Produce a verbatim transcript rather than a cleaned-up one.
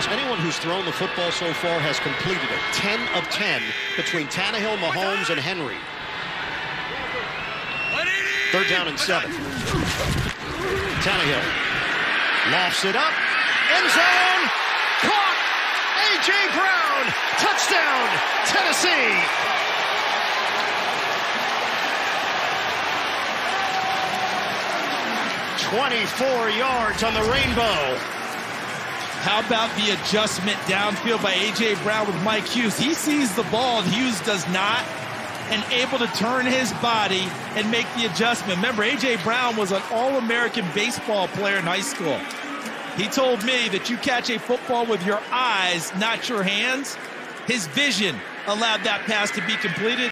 footballs. Anyone who's thrown the football so far has completed it. ten of ten between Tannehill, Mahomes, and Henry. Third down and seven. Tannehill lofts it up. End zone. Caught. A J. Brown. Touchdown, Tennessee. twenty-four yards on the rainbow. How about the adjustment downfield by A J. Brown with Mike Hughes? He sees the ball, and Hughes does not, and able to turn his body and make the adjustment. Remember, A J. Brown was an All-American baseball player in high school. He told me that you catch a football with your eyes, not your hands. His vision allowed that pass to be completed.